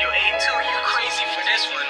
Yo, A2, you crazy for this one.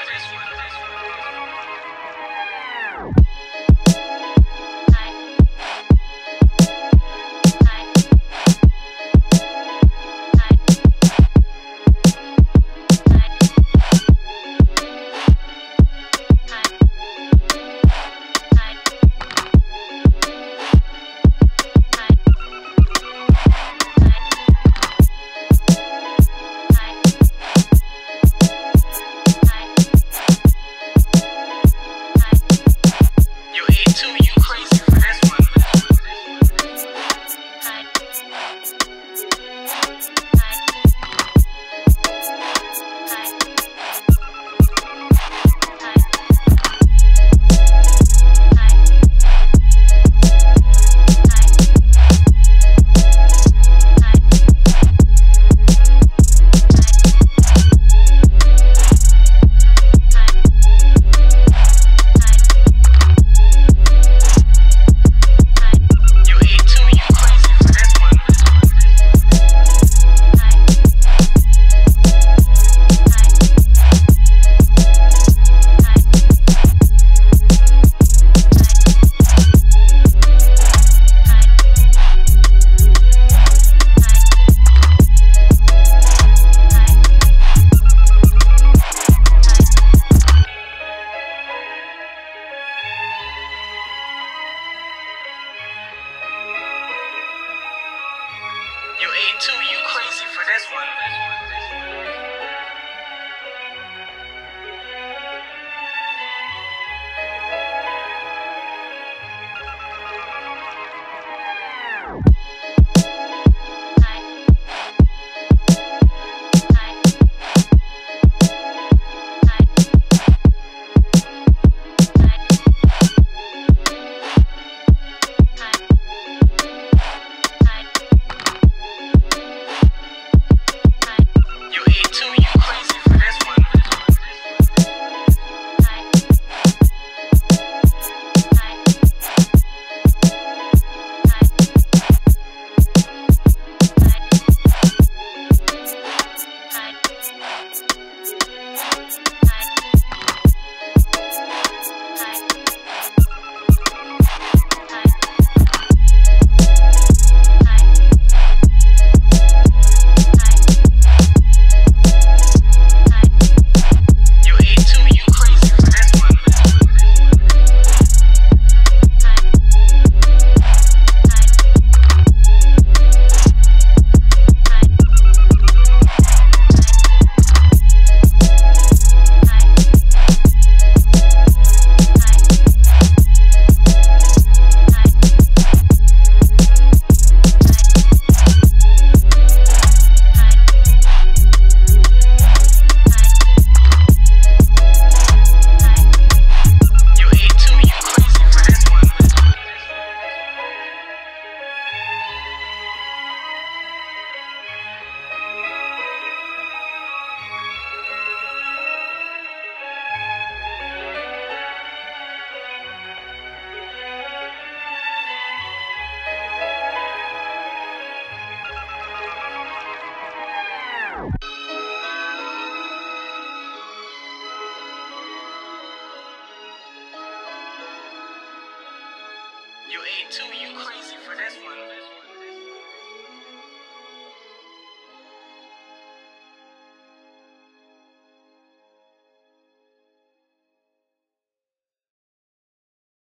Yo, A2, you crazy for this one. Yo, A2, you crazy for this one.